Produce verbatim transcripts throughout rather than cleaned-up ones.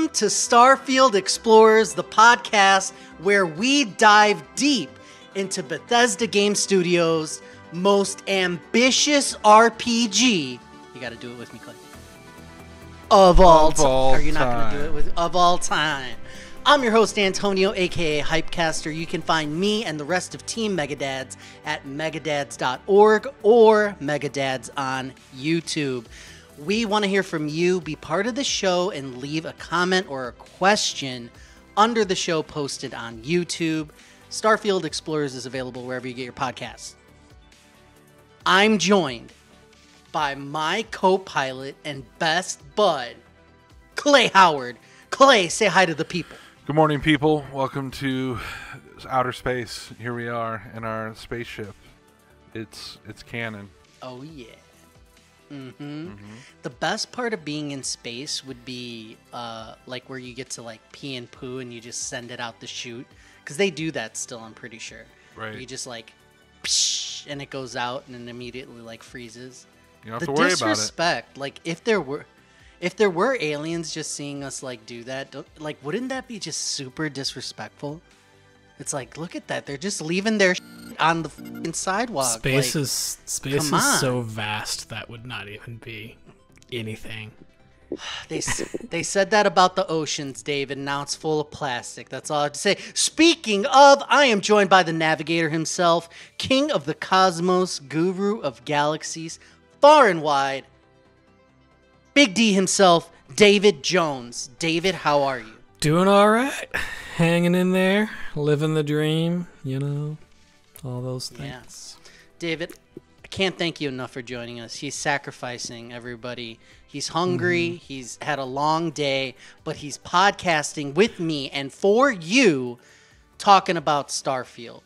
Welcome to Starfield Explorers, the podcast where we dive deep into Bethesda Game Studios' most ambitious R P G. You got to do it with me, Clay. Of all time. Are you not going to do it with of all time? I'm your host, Antonio, aka Hypecaster. You can find me and the rest of Team Megadads at megadads dot org or Megadads on YouTube. We want to hear from you. Be part of the show and leave a comment or a question under the show posted on YouTube. Starfield Explorers is available wherever you get your podcasts. I'm joined by my co-pilot and best bud, Clay Howard. Clay, say hi to the people. Good morning, people. Welcome to outer space. Here we are in our spaceship. It's it's canon. Oh, yeah. Mm-hmm. Mm-hmm. The best part of being in space would be uh, like where you get to like pee and poo and you just send it out the chute, because they do that still, I'm pretty sure. Right. You just like psh, and it goes out and it immediately like freezes. You don't have the to worry about it. The disrespect, like if there were, if there were aliens just seeing us like do that, don't, like wouldn't that be just super disrespectful? It's like, look at that. They're just leaving their sh on the f sidewalk. Space like, is space is so vast that would not even be anything. They they said that about the oceans, David. Now it's full of plastic. That's all I have to say. Speaking of, I am joined by the navigator himself, king of the cosmos, guru of galaxies, far and wide. Big D himself, David Jones. David, how are you? Doing all right. Hanging in there, living the dream, you know, all those things. Yeah. David, I can't thank you enough for joining us. He's sacrificing everybody. He's hungry. Mm. He's had a long day, but he's podcasting with me and for you, talking about Starfield.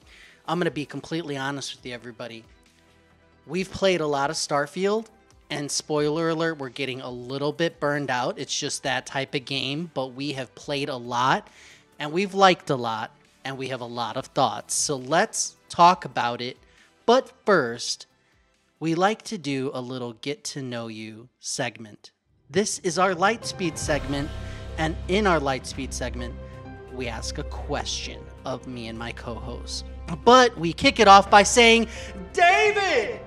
I'm going to be completely honest with you, everybody. We've played a lot of Starfield, and spoiler alert, we're getting a little bit burned out. It's just that type of game, but we have played a lot. And we've liked a lot, and we have a lot of thoughts. So let's talk about it. But first, we like to do a little get-to-know-you segment. This is our Lightspeed segment, and in our Lightspeed segment, we ask a question of me and my co-host. But we kick it off by saying, David,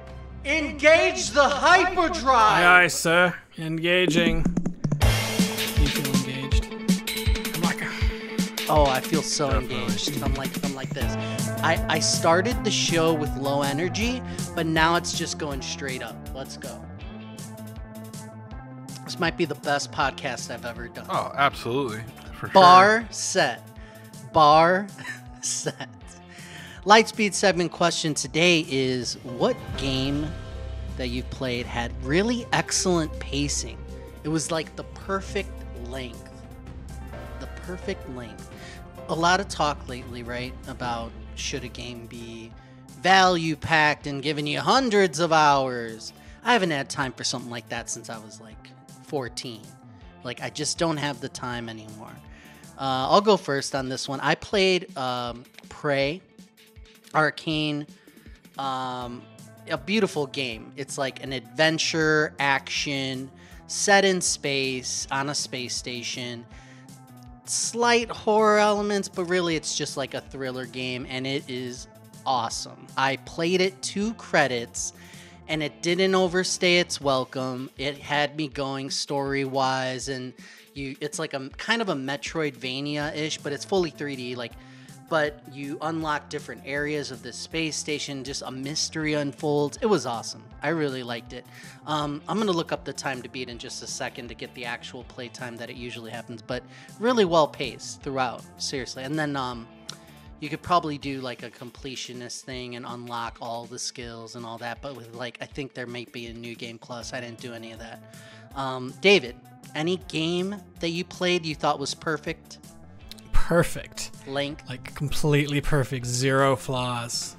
engage the hyperdrive! Aye, aye, sir. Engaging. Oh, I feel so engaged. I'm like, I'm like this. I, I started the show with low energy, but now it's just going straight up. Let's go. This might be the best podcast I've ever done. Oh, absolutely. For Bar sure. set. Bar set. Lightspeed segment question today is, what game that you played had really excellent pacing? It was like the perfect length. The perfect length. A lot of talk lately, right, about should a game be value-packed and giving you hundreds of hours. I haven't had time for something like that since I was, like, fourteen. Like, I just don't have the time anymore. Uh, I'll go first on this one. I played um, Prey Arcane, um, a beautiful game. It's like an adventure, action, set in space, on a space station. Slight horror elements, but really it's just like a thriller game, and it is awesome. I played it two credits and it didn't overstay its welcome. It had me going story wise, and you it's like a kind of a Metroidvania ish, but it's fully three D, like, but you unlock different areas of the space station, just a mystery unfolds. It was awesome. I really liked it. Um, I'm going to look up the time to beat in just a second to get the actual play time that it usually happens, but really well paced throughout, seriously. And then um, you could probably do like a completionist thing and unlock all the skills and all that, but with like, I think there might be a new game plus. I didn't do any of that. Um, David, any game that you played you thought was perfect? Perfect. Link. Like completely perfect. Zero flaws.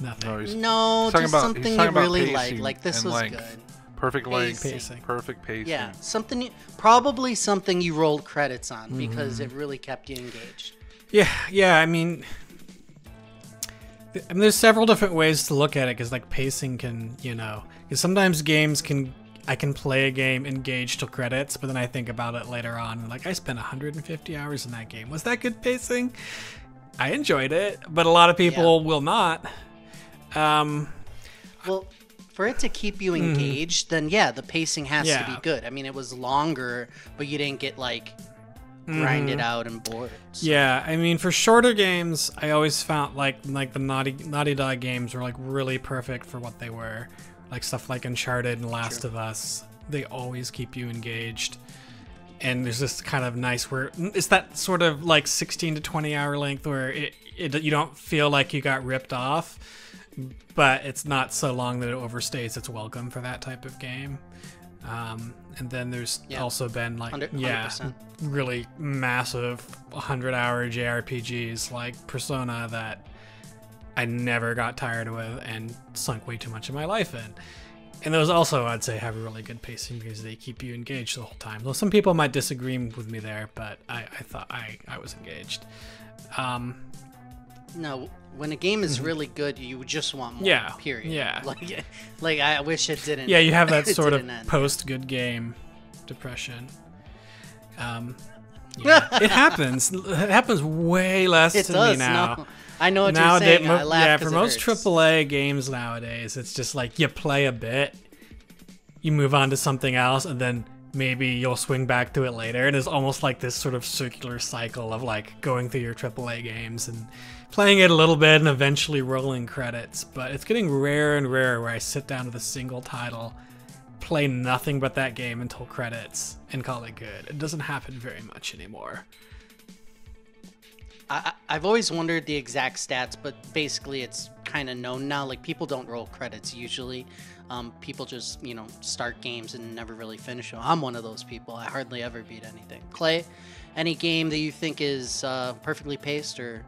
Nothing. No, he's, no he's just about, something you really like. Like this was length. good. Perfect length. Pacing. Perfect pacing. Yeah. Something you, probably something you rolled credits on mm-hmm. because it really kept you engaged. Yeah. Yeah. I mean, I mean there's several different ways to look at it, because like pacing can, you know, because sometimes games can I can play a game, engage till credits, but then I think about it later on. Like, I spent one hundred fifty hours in that game. Was that good pacing? I enjoyed it, but a lot of people yeah. will not. Um, well, for it to keep you engaged, mm. then yeah, the pacing has yeah. to be good. I mean, it was longer, but you didn't get like grinded mm. out and bored. So. Yeah, I mean, for shorter games, I always found like like the Naughty Naughty Dog games were like really perfect for what they were. Like stuff like Uncharted and Last True. of Us, they always keep you engaged. And there's this kind of nice where it's that sort of like sixteen to twenty hour length where it, it you don't feel like you got ripped off, but it's not so long that it overstays its welcome for that type of game. Um, and then there's yeah. also been like one hundred percent. yeah, really massive one hundred hour J R P Gs like Persona that I never got tired of and sunk way too much of my life in. And those also, I'd say, have a really good pacing because they keep you engaged the whole time. Though some people might disagree with me there, but I, I thought I, I was engaged. Um, no, when a game is really good, you just want more, yeah, period. Yeah. Like, like, I wish it didn't. Yeah, you have that sort of post-good game depression. Um, yeah. It happens. It happens way less it to does, me now. No. I know what you're saying. I laugh yeah, for most triple A games nowadays, it's just like you play a bit, you move on to something else, and then maybe you'll swing back to it later. And it's almost like this sort of circular cycle of like going through your triple A games and playing it a little bit and eventually rolling credits. But it's getting rarer and rarer where I sit down with a single title, play nothing but that game until credits, and call it good. It doesn't happen very much anymore. I, I've always wondered the exact stats, but basically it's kind of known now. Like, people don't roll credits usually. Um, people just, you know, start games and never really finish them. I'm one of those people. I hardly ever beat anything. Clay, any game that you think is uh, perfectly paced or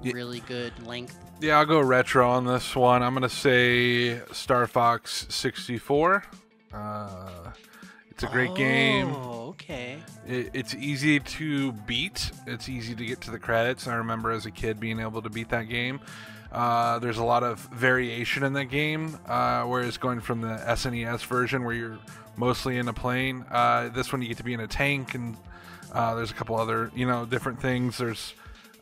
really good length? Yeah, I'll go retro on this one. I'm going to say Star Fox sixty-four. Uh... It's a great oh, game. Oh, okay. It, it's easy to beat. It's easy to get to the credits. I remember as a kid being able to beat that game. Uh, there's a lot of variation in that game, uh, whereas going from the S N E S version where you're mostly in a plane, uh, this one you get to be in a tank, and uh, there's a couple other, you know, different things. There's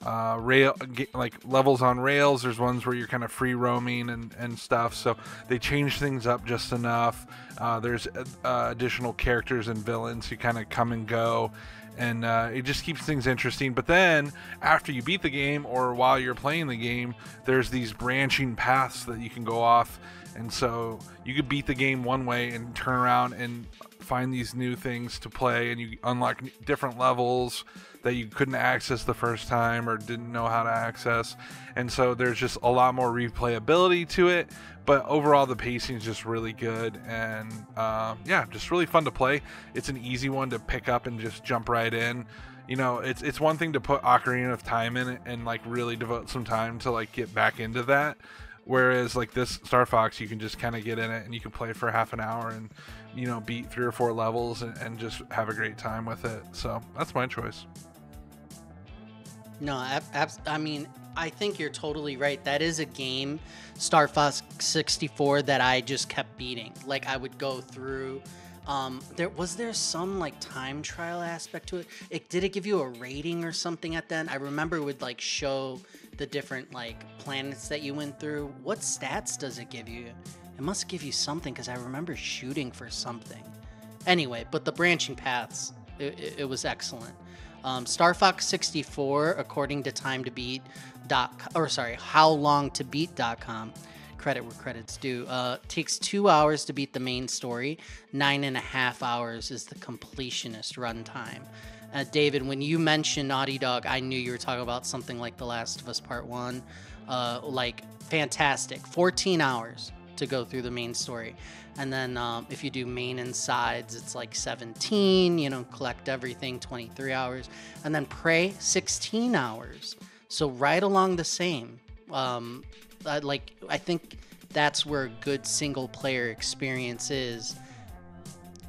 uh, rail like levels on rails. There's ones where you're kind of free roaming and, and stuff. So they change things up just enough. Uh, there's uh, additional characters and villains who kind of come and go, and uh, it just keeps things interesting. But then after you beat the game or while you're playing the game, there's these branching paths that you can go off. And so you could beat the game one way and turn around and find these new things to play, and you unlock different levels that you couldn't access the first time or didn't know how to access. And so there's just a lot more replayability to it. But overall, the pacing is just really good, and uh, yeah, just really fun to play. It's an easy one to pick up and just jump right in. You know, it's it's one thing to put Ocarina of Time in and like really devote some time to like get back into that. Whereas like this Star Fox, you can just kind of get in it and you can play for half an hour and, you know, beat three or four levels and, and just have a great time with it. So that's my choice. No, I, I mean, I think you're totally right. That is a game, Star Fox sixty-four, that I just kept beating. Like, I would go through. Um, there was there some like time trial aspect to it? It did it give you a rating or something at the end? I remember it would like show the different like planets that you went through. What stats does it give you? It must give you something, because I remember shooting for something. Anyway, but the branching paths, it, it, it was excellent. Um, Star Fox sixty-four, according to time to beat dot com, or sorry, how long to beat dot com, credit where credit's due, uh, takes two hours to beat the main story. Nine and a half hours is the completionist runtime. Uh, David, when you mentioned Naughty Dog, I knew you were talking about something like The Last of Us Part One. Uh, like, fantastic. fourteen hours to go through the main story. And then um, if you do main and sides, it's like seventeen, you know, collect everything, twenty-three hours. And then Prey, sixteen hours. So right along the same. Um, I, like, I think that's where a good single player experience is.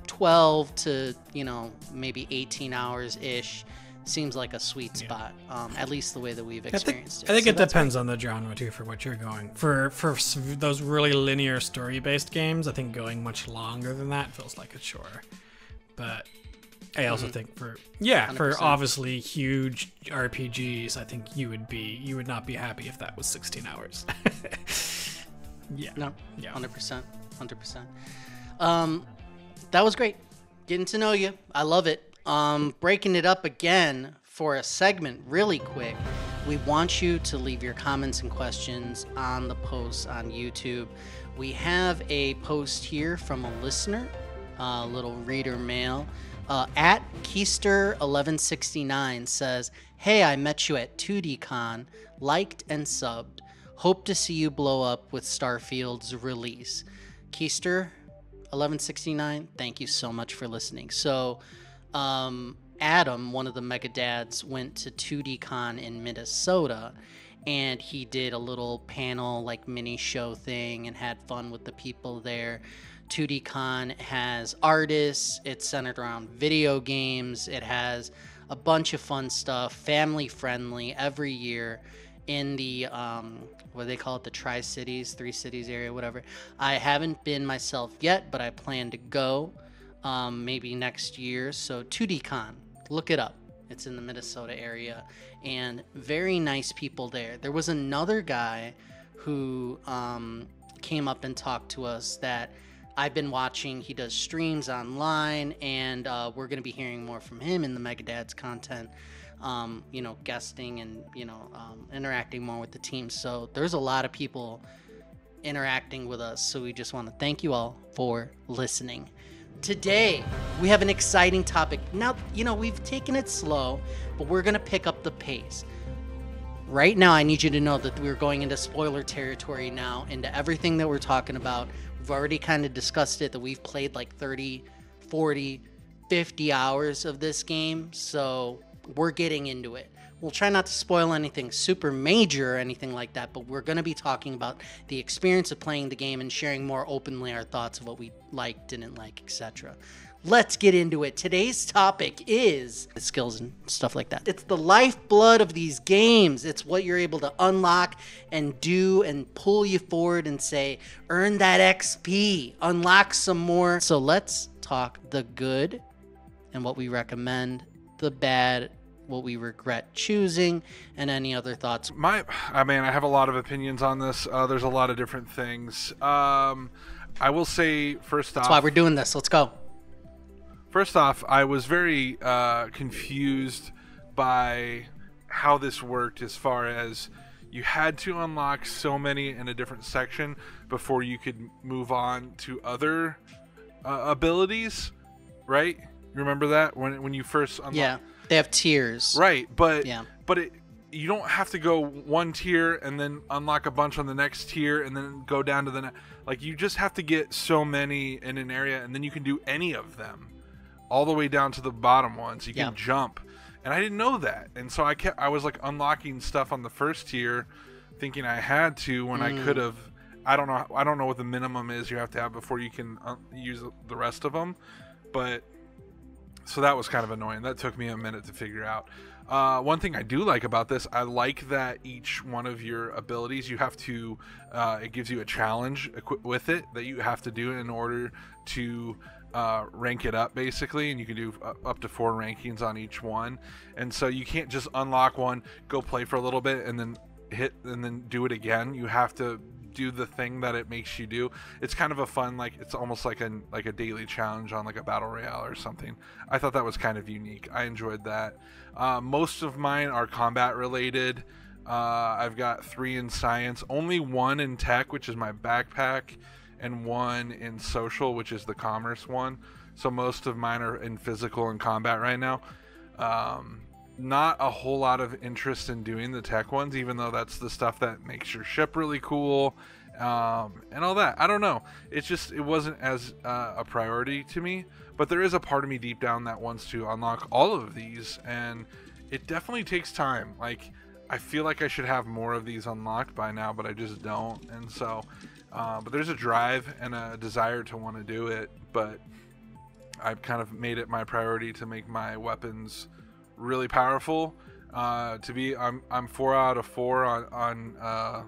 twelve to, you know, maybe eighteen hours-ish. seems like a sweet spot, yeah. um, at least the way that we've experienced it. I think, it. I think so it depends great. on the genre too, for what you're going. For for those really linear story-based games, I think going much longer than that feels like a chore. But I also mm-hmm. think for yeah, one hundred percent. For obviously huge R P Gs, I think you would be you would not be happy if that was sixteen hours. yeah. No. Yeah. one hundred percent. one hundred percent. Um, that was great. Getting to know you. I love it. Um, breaking it up again for a segment really quick. We want you to leave your comments and questions on the posts on YouTube. We have a post here from a listener, a little reader mail. Uh, at Keister eleven sixty-nine says, "Hey, I met you at two D Con, liked and subbed. Hope to see you blow up with Starfield's release." Keister eleven sixty-nine, thank you so much for listening. So, um, Adam, one of the Megadads, went to two D Con in Minnesota, and he did a little panel, like mini show thing, and had fun with the people there. two D Con has artists, it's centered around video games, it has a bunch of fun stuff, family friendly every year in the, um, what do they call it, the Tri-Cities, Three Cities area, whatever. I haven't been myself yet, but I plan to go um, maybe next year. So two D Con, look it up. It's in the Minnesota area, and very nice people there. There was another guy who um, came up and talked to us that I've been watching. He does streams online, and uh, we're going to be hearing more from him in the Megadads content, um, you know, guesting and, you know, um, interacting more with the team. So there's a lot of people interacting with us. So we just want to thank you all for listening. Today, we have an exciting topic. Now, you know, we've taken it slow, but we're going to pick up the pace. Right now, I need you to know that we're going into spoiler territory now, into everything that we're talking about. We've already kind of discussed it, that we've played like thirty, forty, fifty hours of this game, so we're getting into it. We'll try not to spoil anything super major or anything like that, but we're going to be talking about the experience of playing the game and sharing more openly our thoughts of what we liked, didn't like, et cetera. Let's get into it. Today's topic is skills and stuff like that. It's the lifeblood of these games. It's what you're able to unlock and do and pull you forward and say, earn that X P, unlock some more. So let's talk the good and what we recommend, the bad, what we regret choosing, and any other thoughts. My, I mean, I have a lot of opinions on this. Uh, there's a lot of different things. Um, I will say first off. That's why we're doing this. Let's go. First off, I was very uh, confused by how this worked, as far as you had to unlock so many in a different section before you could move on to other uh, abilities, right? You remember that when when you first unlock? Yeah, they have tiers, right? But yeah, but it, you don't have to go one tier and then unlock a bunch on the next tier and then go down to the next. Like, you just have to get so many in an area, and then you can do any of them, all the way down to the bottom ones. You can yeah. jump. And I didn't know that. And so I kept, I was like unlocking stuff on the first tier thinking I had to, when mm. I could have, I don't know. I don't know what the minimum is you have to have before you can use the rest of them. But so that was kind of annoying. That took me a minute to figure out. Uh, one thing I do like about this, I like that each one of your abilities, you have to, uh, it gives you a challenge with it that you have to do in order to, Uh, rank it up, basically, and you can do up to four rankings on each one. And so you can't just unlock one, go play for a little bit, and then hit and then do it again. You have to do the thing that it makes you do. It's kind of a fun, like, it's almost like a like a daily challenge on like a battle royale or something. I thought that was kind of unique. I enjoyed that. Uh, most of mine are combat related. Uh, I've got three in science, only one in tech, which is my backpack, and one in social, which is the commerce one. So most of mine are in physical and combat right now. Um, not a whole lot of interest in doing the tech ones, even though that's the stuff that makes your ship really cool, um, and all that. I don't know. It's just, it wasn't as uh, a priority to me, but there is a part of me deep down that wants to unlock all of these, and it definitely takes time. Like, I feel like I should have more of these unlocked by now, but I just don't. And so, Uh, but there's a drive and a desire to want to do it, but I've kind of made it my priority to make my weapons really powerful. Uh, to be, I'm I'm four out of four on on uh,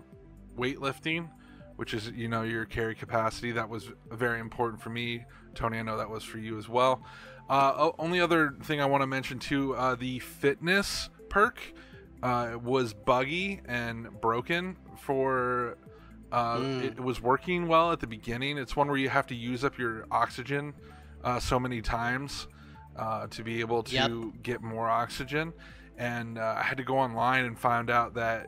weightlifting, which is, you know, your carry capacity. That was very important for me, Tony. I know that was for you as well. Uh, only other thing I want to mention too, uh, the fitness perk uh, was buggy and broken for. Uh, mm. It was working well at the beginning. It's one where you have to use up your oxygen uh, so many times uh, to be able to yep. get more oxygen. And uh, I had to go online and find out that,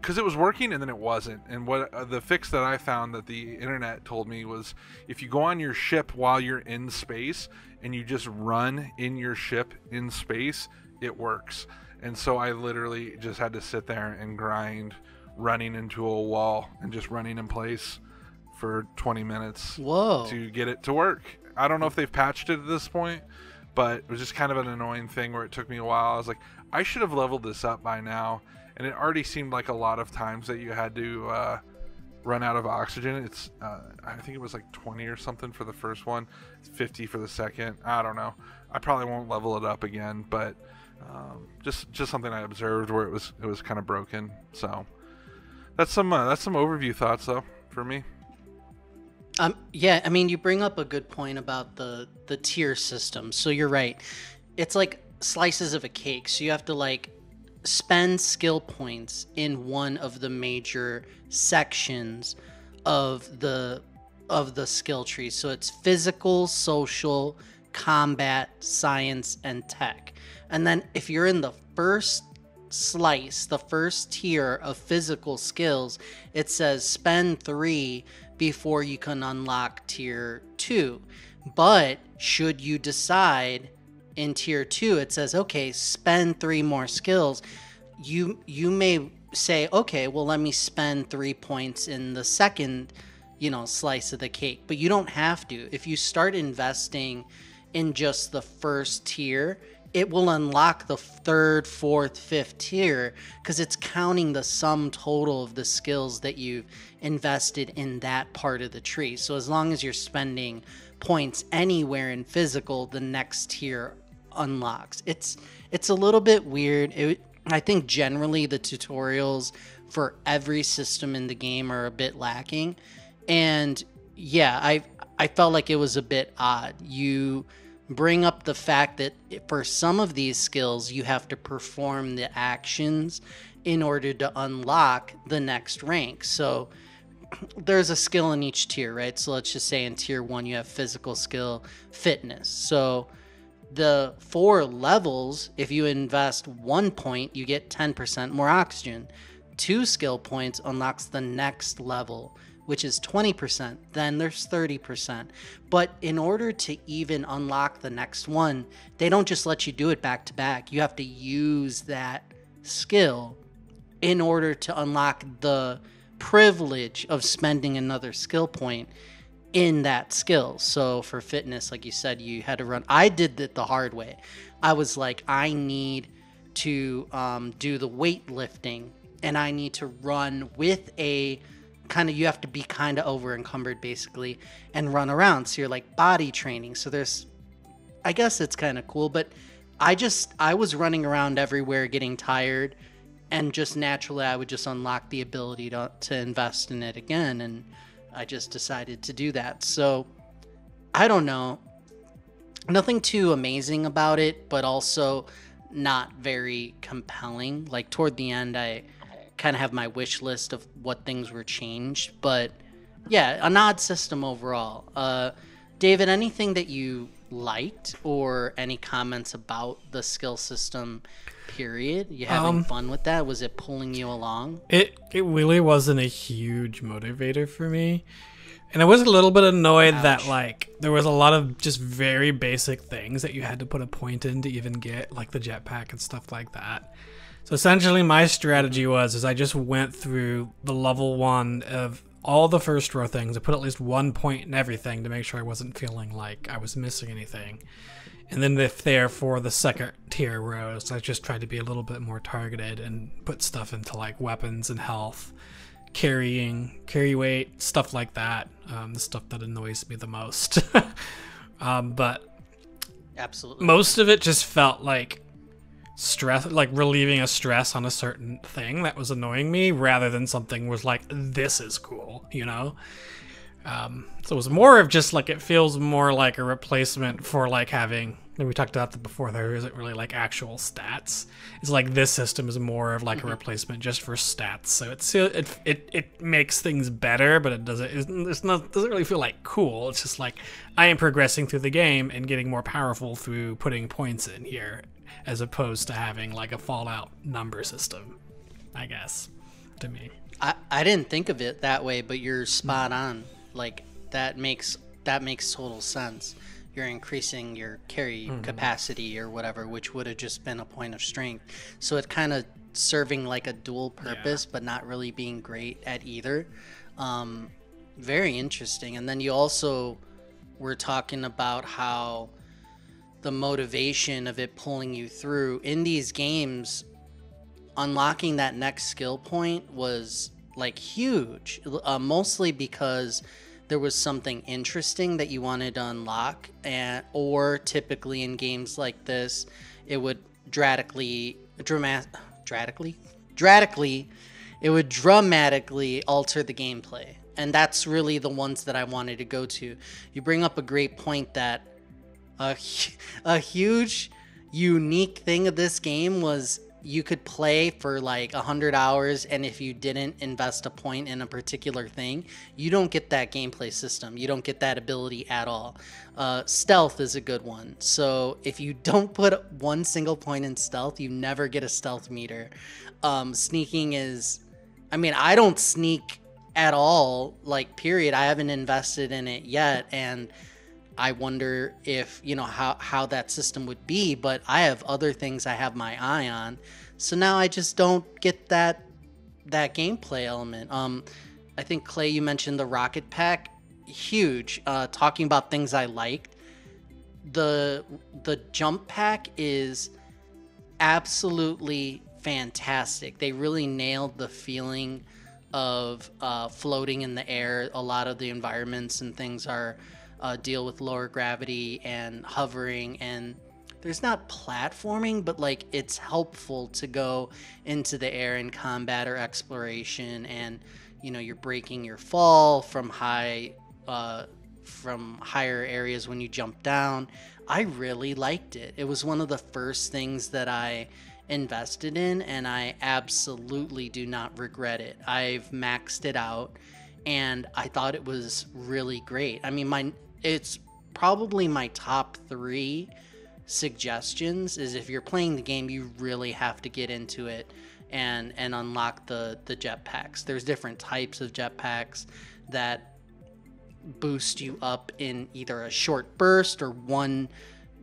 because it was working and then it wasn't. And what uh, the fix that I found that the internet told me was, if you go on your ship while you're in space and you just run in your ship in space, it works. And so I literally just had to sit there and grind, running into a wall and just running in place for twenty minutes Whoa. To get it to work. I don't know if they've patched it at this point, but it was just kind of an annoying thing where it took me a while. I was like, I should have leveled this up by now. And it already seemed like a lot of times that you had to uh, run out of oxygen. It's, uh, I think it was like twenty or something for the first one, fifty for the second. I don't know. I probably won't level it up again, but um, just just something I observed where it was it was kind of broken. So. That's some uh, that's some overview thoughts though for me. Um, yeah, I mean, you bring up a good point about the the tier system. So you're right, it's like slices of a cake. So you have to like spend skill points in one of the major sections of the of the skill tree. So it's physical, social, combat, science, and tech. And then if you're in the first slice, the first tier of physical skills, it says spend three before you can unlock tier two. But should you decide in tier two, it says, okay, spend three more skills. You you may say, okay, well, let me spend three points in the second, you know, slice of the cake. But you don't have to. If you start investing in just the first tier, it will unlock the third, fourth, fifth tier, because it's counting the sum total of the skills that you've invested in that part of the tree. So as long as you're spending points anywhere in physical, the next tier unlocks. It's it's a little bit weird. It, I think generally the tutorials for every system in the game are a bit lacking. And yeah, I I felt like it was a bit odd. You bring up the fact that for some of these skills, you have to perform the actions in order to unlock the next rank. So there's a skill in each tier, right? So let's just say in tier one, you have physical skill, fitness. So the four levels, if you invest one point, you get ten percent more oxygen. Two skill points unlocks the next level, which is twenty percent, then there's thirty percent. But in order to even unlock the next one, they don't just let you do it back to back. You have to use that skill in order to unlock the privilege of spending another skill point in that skill. So for fitness, like you said, you had to run. I did it the hard way. I was like, I need to um, do the weightlifting, and I need to run with a kind of, you have to be kind of over encumbered basically and run around. So you're like body training. So there's, I guess it's kind of cool, but I just, I was running around everywhere getting tired, and just naturally I would just unlock the ability to, to invest in it again. And I just decided to do that. So I don't know, nothing too amazing about it, but also not very compelling. Like toward the end, I kind of have my wish list of what things were changed, but yeah, an odd system overall. Uh, David, anything that you liked or any comments about the skill system period? You having um, fun with that? Was it pulling you along? It, it really wasn't a huge motivator for me. And I was a little bit annoyed Ouch. that like there was a lot of just very basic things that you had to put a point in to even get, like the jetpack and stuff like that. So essentially my strategy was, is I just went through the level one of all the first row things. I put at least one point in everything to make sure I wasn't feeling like I was missing anything. And then if therefore the second tier rows, I just tried to be a little bit more targeted and put stuff into like weapons and health, carrying, carry weight, stuff like that. Um, the stuff that annoys me the most. um, but Absolutely. Most of it just felt like stress, like relieving a stress on a certain thing that was annoying me, rather than something was like, this is cool, you know? Um, so it was more of just like, it feels more like a replacement for like having, and we talked about that before, there isn't really like actual stats. It's like this system is more of like mm-hmm. a replacement just for stats. So it's, it, it, it makes things better, but it doesn't, it's not, doesn't really feel like cool. It's just like, I am progressing through the game and getting more powerful through putting points in here, as opposed to having like a Fallout number system, I guess, to me. I, I didn't think of it that way, but you're spot on. Like that makes that makes total sense. You're increasing your carry mm-hmm. capacity or whatever, which would have just been a point of strength. So it kind of serving like a dual purpose, yeah. but not really being great at either. Um, very interesting. And then you also were talking about how the motivation of it pulling you through in these games, unlocking that next skill point was like huge, uh, mostly because there was something interesting that you wanted to unlock, and or typically in games like this, it would dramatically, dramatic, dramatically, dramatically, it would dramatically alter the gameplay. And that's really the ones that I wanted to go to. You bring up a great point that a, a huge, unique thing of this game was you could play for like a hundred hours, and if you didn't invest a point in a particular thing, you don't get that gameplay system. You don't get that ability at all. Uh, stealth is a good one. So if you don't put one single point in stealth, you never get a stealth meter. Um, sneaking is, I mean, I don't sneak at all, like period. I haven't invested in it yet. And I wonder if, you know, how, how that system would be, but I have other things I have my eye on. So now I just don't get that that gameplay element. Um, I think, Clay, you mentioned the rocket pack. Huge. Uh, talking about things I liked. The, the jump pack is absolutely fantastic. They really nailed the feeling of uh, floating in the air. A lot of the environments and things are... Uh, deal with lower gravity and hovering, and there's not platforming, but like it's helpful to go into the air in combat or exploration, and you know you're breaking your fall from high uh, from higher areas when you jump down. I really liked it. It was one of the first things that I invested in, and I absolutely do not regret it. I've maxed it out, and I thought it was really great. I mean, my it's probably my top three suggestions is if you're playing the game, you really have to get into it and and unlock the, the jetpacks. There's different types of jetpacks that boost you up in either a short burst or one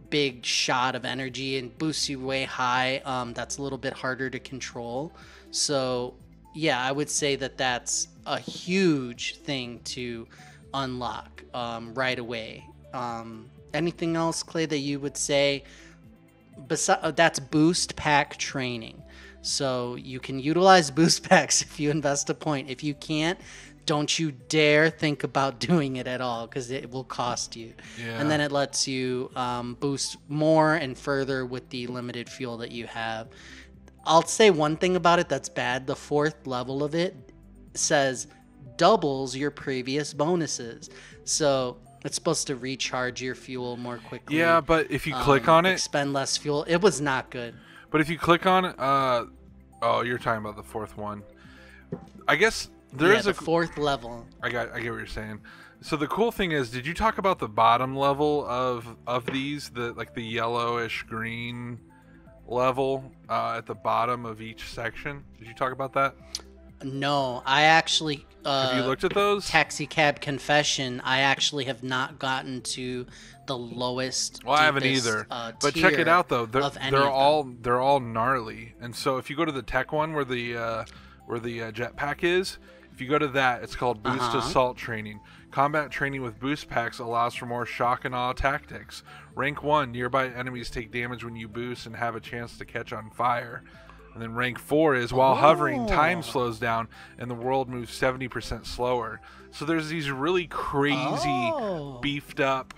big shot of energy and boosts you way high. Um, that's a little bit harder to control. So yeah, I would say that that's a huge thing to unlock um, right away. Um, anything else, Clay, that you would say? Besi- that's boost pack training. So you can utilize boost packs if you invest a point. If you can't, don't you dare think about doing it at all, because it will cost you. Yeah. And then it lets you um, boost more and further with the limited fuel that you have. I'll say one thing about it that's bad. The fourth level of it says doubles your previous bonuses. So it's supposed to recharge your fuel more quickly. Yeah, but if you um, click on it... Expend less fuel. It was not good. But if you click on... Uh, oh, you're talking about the fourth one. I guess there yeah, is the a... fourth level. I got. I get what you're saying. So the cool thing is, did you talk about the bottom level of, of these? The Like the yellowish green... level uh, at the bottom of each section. Did you talk about that? No, I actually uh, have you looked at those? Taxi cab confession. I actually have not gotten to the lowest. Well, deepest, I haven't either. Uh, but check it out though. They're, they're all they're all gnarly. And so if you go to the tech one where the uh, where the uh, jetpack is, if you go to that, it's called boost uh-huh. assault training. Combat training with boost packs allows for more shock and awe tactics. Rank one, nearby enemies take damage when you boost and have a chance to catch on fire. And then rank four is while oh. hovering, time slows down and the world moves seventy percent slower. So there's these really crazy, oh. beefed up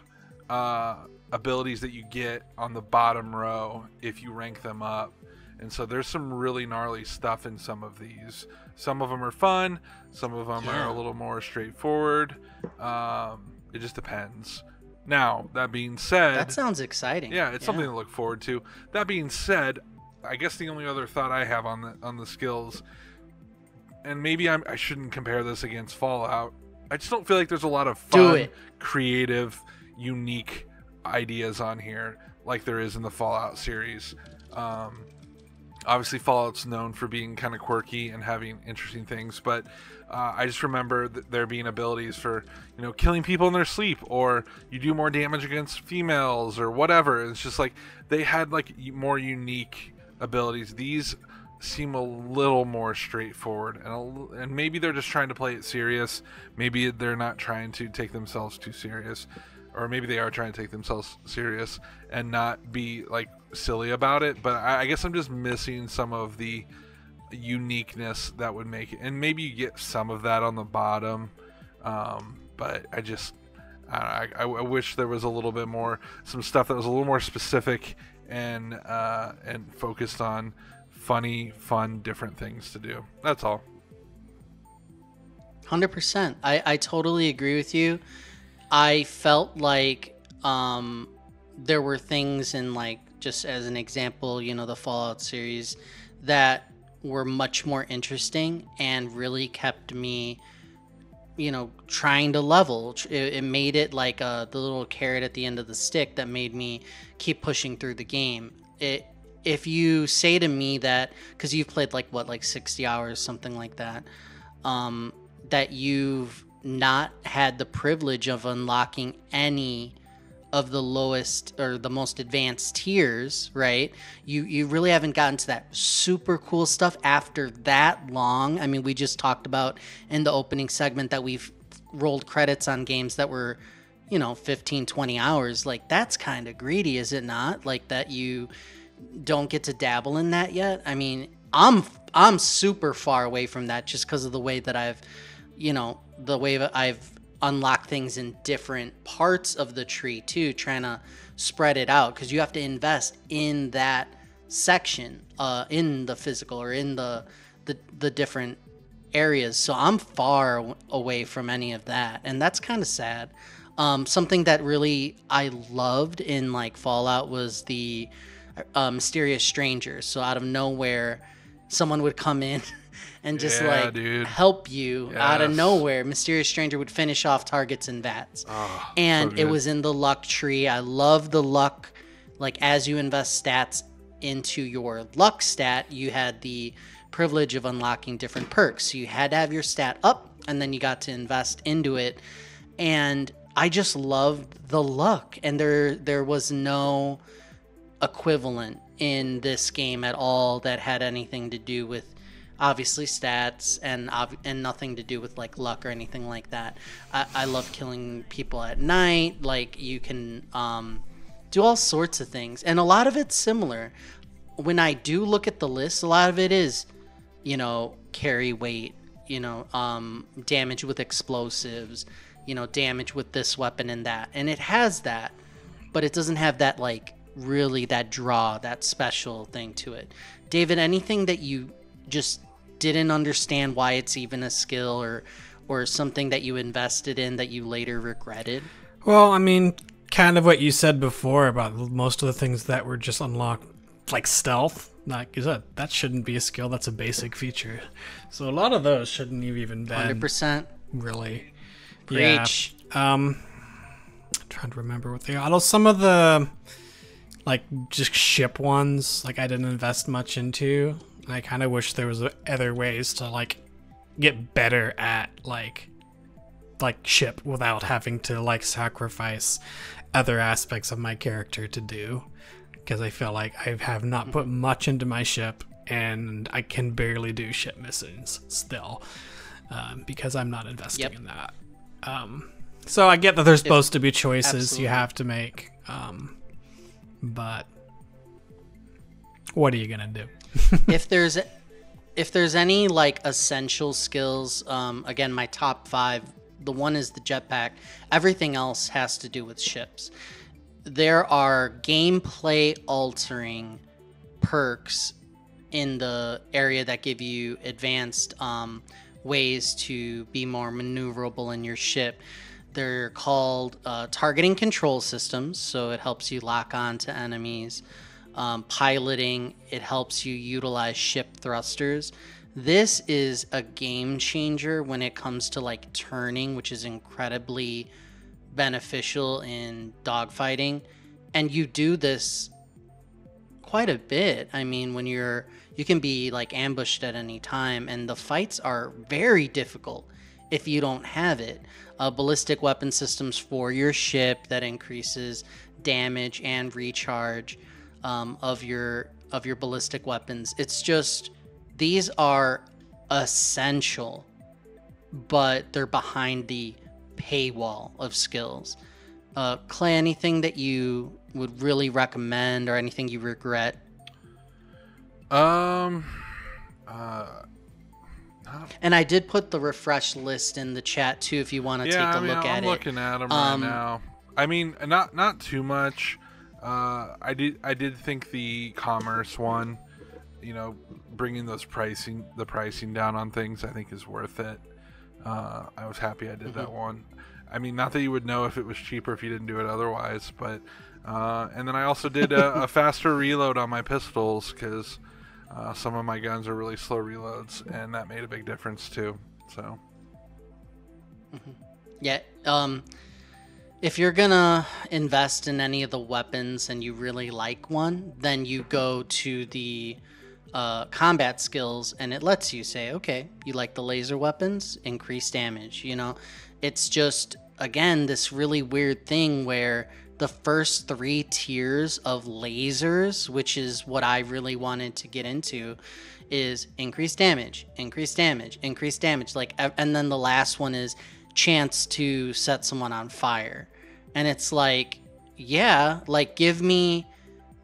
uh, abilities that you get on the bottom row if you rank them up. And so there's some really gnarly stuff in some of these. Some of them are fun. Some of them yeah. are a little more straightforward. Um, it just depends. Now, that being said... That sounds exciting. Yeah, it's yeah. something to look forward to. That being said, I guess the only other thought I have on the, on the skills, and maybe I'm, I shouldn't compare this against Fallout, I just don't feel like there's a lot of fun, creative, unique ideas on here like there is in the Fallout series. Um... Obviously, Fallout's known for being kind of quirky and having interesting things, but uh, I just remember th there being abilities for, you know, killing people in their sleep, or you do more damage against females or whatever. It's just like they had like more unique abilities. These seem a little more straightforward, and a, and maybe they're just trying to play it serious. Maybe they're not trying to take themselves too serious, or maybe they are trying to take themselves serious and not be like silly about it. But I, I guess I'm just missing some of the uniqueness that would make it, and maybe you get some of that on the bottom, um but I just I, I, I wish there was a little bit more, some stuff that was a little more specific and uh and focused on funny, fun, different things to do. That's all. One hundred percent. I I totally agree with you. I felt like um there were things in, like, just as an example, you know, the Fallout series that were much more interesting and really kept me, you know, trying to level. It, it made it like a, the little carrot at the end of the stick that made me keep pushing through the game. It, if you say to me that, because you've played like, what, like sixty hours, something like that, um, that you've not had the privilege of unlocking any of the lowest or the most advanced tiers, right? You you really haven't gotten to that super cool stuff after that long. I mean, we just talked about in the opening segment that we've rolled credits on games that were, you know, fifteen, twenty hours. Like, that's kind of greedy, is it not? Like, that you don't get to dabble in that yet. I mean, I'm I'm super far away from that just because of the way that I've, you know, the way that I've unlock things in different parts of the tree too, trying to spread it out, because you have to invest in that section, uh in the physical or in the, the the different areas. So I'm far away from any of that, and that's kind of sad. Um something that really I loved in like Fallout was the uh, mysterious strangers. So out of nowhere someone would come in and just yeah, like dude. help you yes. out of nowhere. Mysterious Stranger would finish off targets and V A Ts. Oh, and so it was in the luck tree. I love the luck. Like, as you invest stats into your luck stat, you had the privilege of unlocking different perks. So you had to have your stat up, and then you got to invest into it. And I just loved the luck. And there, there was no equivalent in this game at all that had anything to do with obviously stats and and nothing to do with like luck or anything like that. I, I love killing people at night. Like, you can um, do all sorts of things, and a lot of it's similar. When I do look at the list, a lot of it is, you know, carry weight, you know, um, damage with explosives, you know, damage with this weapon and that, and it has that, but it doesn't have that like really that draw, that special thing to it. David, anything that you just didn't understand why it's even a skill, or or something that you invested in that you later regretted? Well, I mean, kind of what you said before about most of the things that were just unlocked, like stealth. Like you said, that shouldn't be a skill. That's a basic feature. So a lot of those shouldn't have even been. one hundred percent. Really. Breach. Yeah. Um, I'm trying to remember what they are. Although some of the, like, just ship ones, like, I didn't invest much into. I kind of wish there was other ways to like get better at like like ship without having to like sacrifice other aspects of my character to do, because I feel like I have not put much into my ship, and I can barely do ship missions still um, because I'm not investing yep. in that. Um, so I get that there's supposed to be choices Absolutely. you have to make, um, but what are you gonna do? if there's if there's any like essential skills, um again, my top five, the one is the jetpack. Everything else has to do with ships. there are gameplay altering perks in the area that give you advanced um, ways to be more maneuverable in your ship. They're called uh, targeting control systems, so it helps you lock on to enemies. Um, piloting, it helps you utilize ship thrusters. This is a game changer when it comes to like turning, which is incredibly beneficial in dogfighting. And you do this quite a bit. I mean, when you're, you can be like ambushed at any time, and the fights are very difficult if you don't have it. Uh, ballistic weapon systems for your ship that increases damage and recharge um, of your of your ballistic weapons. It's just, these are essential, but they're behind the paywall of skills. Uh, Clay, anything that you would really recommend or anything you regret? Um, uh, and I did put the refresh list in the chat too, if you want to yeah, take a I mean, look I'm at it. I'm looking at them um, right now. I mean, not not too much. Uh, I did I did think the commerce one, you know, bringing those pricing the pricing down on things, I think is worth it. Uh, I was happy I did mm-hmm. that one. I mean, not that you would know if it was cheaper if you didn't do it otherwise, but uh, and then I also did a, a faster reload on my pistols because uh, some of my guns are really slow reloads, and that made a big difference too. So mm-hmm. yeah, um, if you're gonna invest in any of the weapons and you really like one, then you go to the Uh, combat skills, and it lets you say, okay, you like the laser weapons, increase damage. You know, it's just, again, this really weird thing where the first three tiers of lasers, which is what I really wanted to get into, is increase damage, increase damage, increase damage. Like, and then the last one is chance to set someone on fire. And it's like, yeah, like give me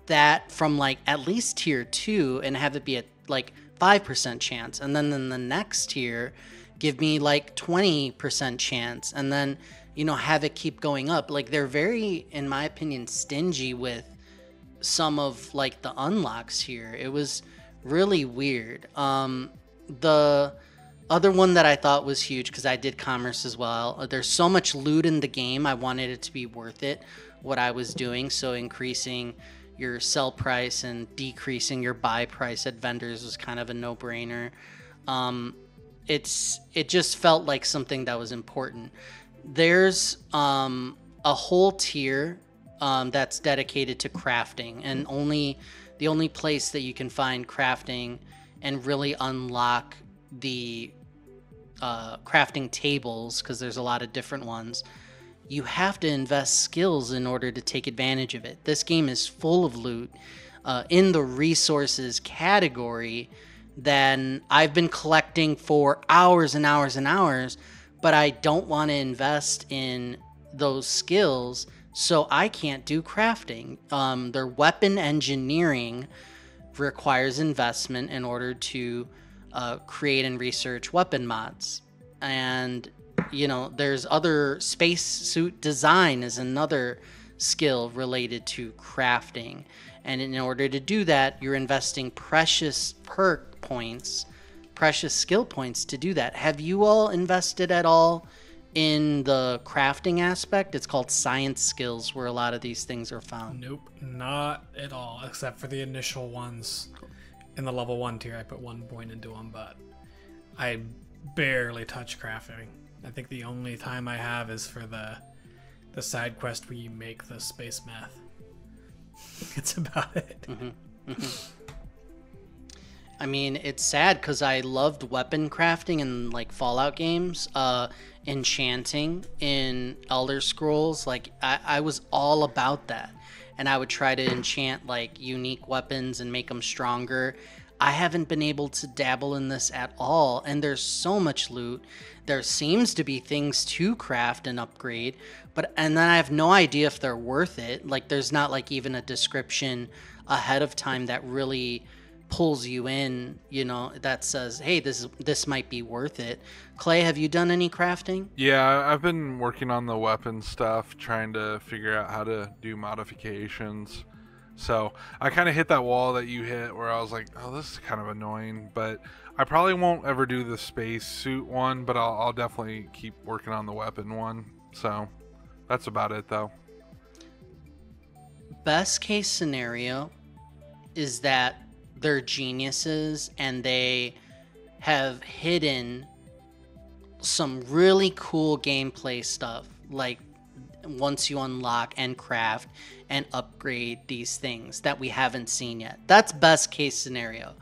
that from like at least tier two and have it be a like five percent chance, and then in the next tier give me like twenty percent chance, and then, you know, have it keep going up. Like, they're very, in my opinion, stingy with some of like the unlocks here. It was really weird. Um, the other one that I thought was huge, because I did commerce as well, there's so much loot in the game, I wanted it to be worth it, what I was doing. So increasing your sell price and decreasing your buy price at vendors was kind of a no-brainer. Um, it's it just felt like something that was important. There's um, a whole tier um, that's dedicated to crafting, and only the only place that you can find crafting and really unlock the uh, crafting tables, because there's a lot of different ones. You have to invest skills in order to take advantage of it. This game is full of loot. Uh, in the resources category, then I've been collecting for hours and hours and hours, but I don't want to invest in those skills, so I can't do crafting. Um, their weapon engineering requires investment in order to uh, create and research weapon mods. And you know, there's other, space suit design is another skill related to crafting. And in order to do that, you're investing precious perk points, precious skill points to do that. Have you all invested at all in the crafting aspect? It's called science skills, where a lot of these things are found. Nope, not at all, except for the initial ones. In the level one tier, I put one point into them, but I barely touch crafting. I think the only time I have is for the the side quest where you make the space math. It's about it. Mm-hmm. Mm-hmm. I mean, it's sad because I loved weapon crafting in like Fallout games, uh, enchanting in Elder Scrolls. Like I, I was all about that, and I would try to enchant like unique weapons and make them stronger. I haven't been able to dabble in this at all, and there's so much loot. There seems to be things to craft and upgrade, but and then I have no idea if they're worth it. Like, there's not like even a description ahead of time that really pulls you in, you know, that says, hey, this is, this might be worth it. Clay, have you done any crafting? Yeah, I've been working on the weapon stuff, trying to figure out how to do modifications. So I kind of hit that wall that you hit where I was like, oh, this is kind of annoying, but I probably won't ever do the space suit one, but I'll, I'll definitely keep working on the weapon one. So that's about it though. Best case scenario is that they're geniuses and they have hidden some really cool gameplay stuff, like once you unlock and craft and upgrade these things that we haven't seen yet. That's best case scenario.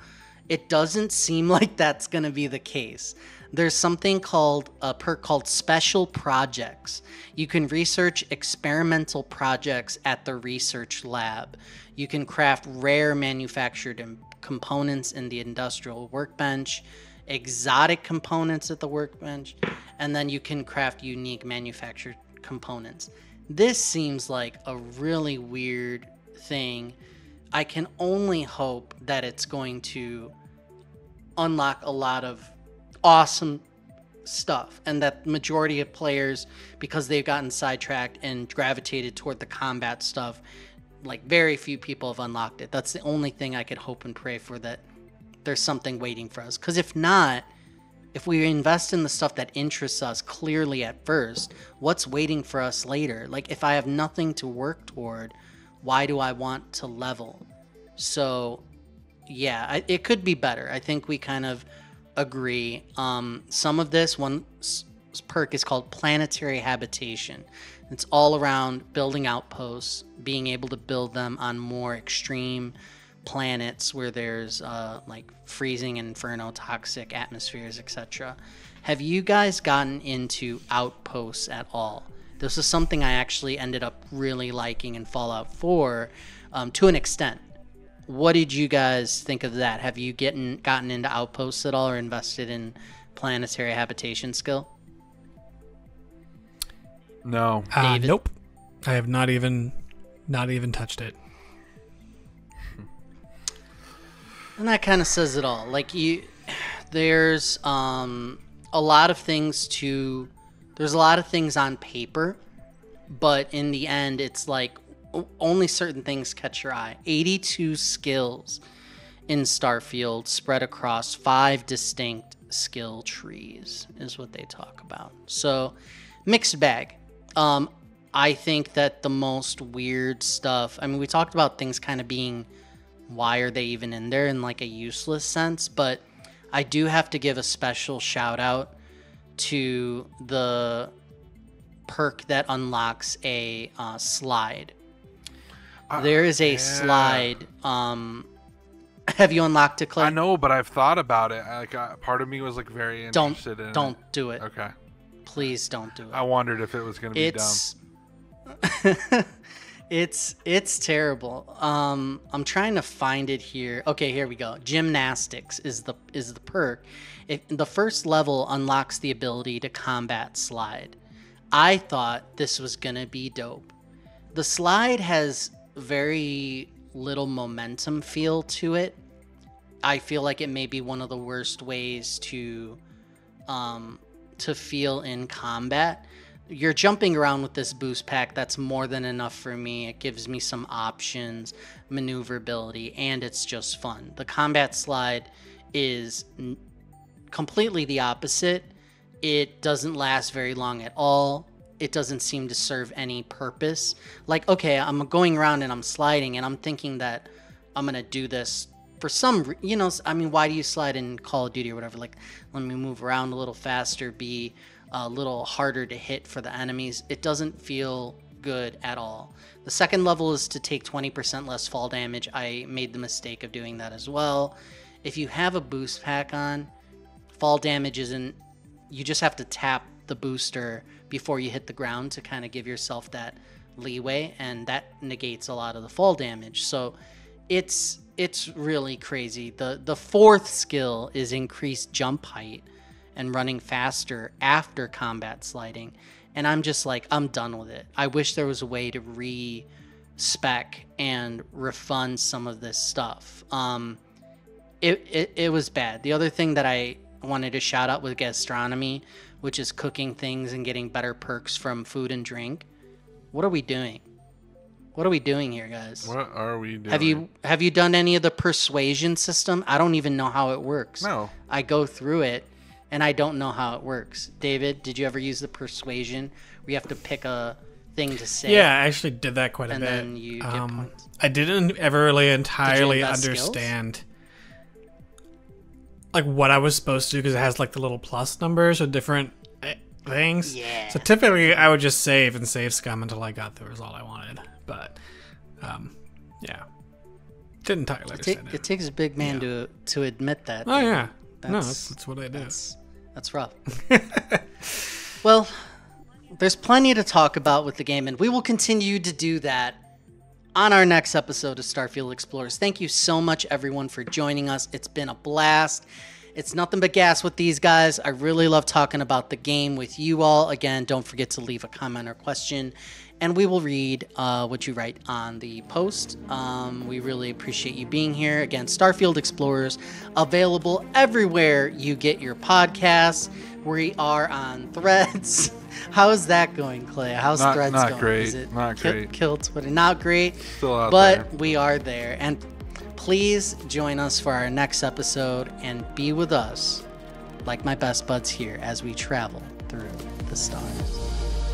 It doesn't seem like that's going to be the case. There's something called a perk called special projects. You can research experimental projects at the research lab. You can craft rare manufactured components in the industrial workbench, exotic components at the workbench, and then you can craft unique manufactured components. This seems like a really weird thing. I can only hope that it's going to unlock a lot of awesome stuff, and that majority of players, because they've gotten sidetracked and gravitated toward the combat stuff, like very few people have unlocked it. That's the only thing I could hope and pray for, that there's something waiting for us. Because if not, if we invest in the stuff that interests us clearly at first, what's waiting for us later? Like, if I have nothing to work toward, why do I want to level? So yeah, I, it could be better. I think we kind of agree. Um, some of this, one perk is called planetary habitation. It's all around building outposts, being able to build them on more extreme planets where there's uh, like freezing, inferno, toxic atmospheres, et cetera. Have you guys gotten into outposts at all? This is something I actually ended up really liking in Fallout four um, to an extent. What did you guys think of that? Have you getting, gotten into outposts at all, or invested in planetary habitation skill? No. Uh, nope. I have not even, not even touched it. And that kind of says it all. Like, you, there's um, a lot of things to, there's a lot of things on paper, but in the end, it's like, only certain things catch your eye. eighty-two skills in Starfield spread across five distinct skill trees is what they talk about. So mixed bag. Um, I think that the most weird stuff, I mean, we talked about things kind of being, why are they even in there, in like a useless sense, but I do have to give a special shout out to the perk that unlocks a uh, slide. There is a yeah. slide. Um, have you unlocked it, Clay? I know, but I've thought about it. Like, I, part of me was like very interested don't, in don't it. Don't do it. Okay. Please don't do it. I wondered if it was going to be it's... dumb. it's it's terrible. Um, I'm trying to find it here. Okay, here we go. Gymnastics is the is the perk. If the first level unlocks the ability to combat slide. I thought this was going to be dope. The slide has very little momentum feel to it. I feel like it may be one of the worst ways to um, to feel in combat. You're jumping around with this boost pack. That's more than enough for me. It gives me some options, maneuverability, and it's just fun. The combat slide is n- completely the opposite. It doesn't last very long at all. It doesn't seem to serve any purpose. Like, okay, I'm going around and I'm sliding and I'm thinking that I'm going to do this for some, you know, I mean, why do you slide in Call of Duty or whatever? Like, let me move around a little faster, be a little harder to hit for the enemies. It doesn't feel good at all. The second level is to take twenty percent less fall damage. I made the mistake of doing that as well. If you have a boost pack on, fall damage isn't, you just have to tap the booster before you hit the ground to kind of give yourself that leeway, and that negates a lot of the fall damage. So it's it's really crazy. The the fourth skill is increased jump height and running faster after combat sliding. And I'm just like, I'm done with it. I wish there was a way to re-spec and refund some of this stuff. Um, it, it, it was bad. The other thing that I wanted to shout out was gastronomy, which is cooking things and getting better perks from food and drink. What are we doing? What are we doing here, guys? What are we doing? Have you have you done any of the persuasion system? I don't even know how it works. No. I go through it, and I don't know how it works. David, did you ever use the persuasion where you have to pick a thing to say? Yeah, I actually did that quite a and bit. And then you get um, points. I didn't ever really entirely understand skills? like what I was supposed to do because it has like the little plus numbers or different things. Yeah. So typically, I would just save and save scum until I got the result I wanted. But, um, yeah, didn't entirely understand it. It takes a big man yeah. to to admit that. Oh, yeah. That's, no, that's, that's what I do. That's, that's rough. Well, there's plenty to talk about with the game, and we will continue to do that on our next episode of Starfield Explorers. Thank you so much, everyone, for joining us. It's been a blast. It's nothing but gas with these guys. I really love talking about the game with you all. Again, don't forget to leave a comment or question, and we will read uh, what you write on the post. Um, we really appreciate you being here. Again, Starfield Explorers, available everywhere you get your podcasts. We are on Threads. How is that going, Clay? How's not, Threads not going? Great. Is it not ki great. Kill Twitter. Not great. Still out but there. We are there. And please join us for our next episode and be with us, like my best buds here, as we travel through the stars.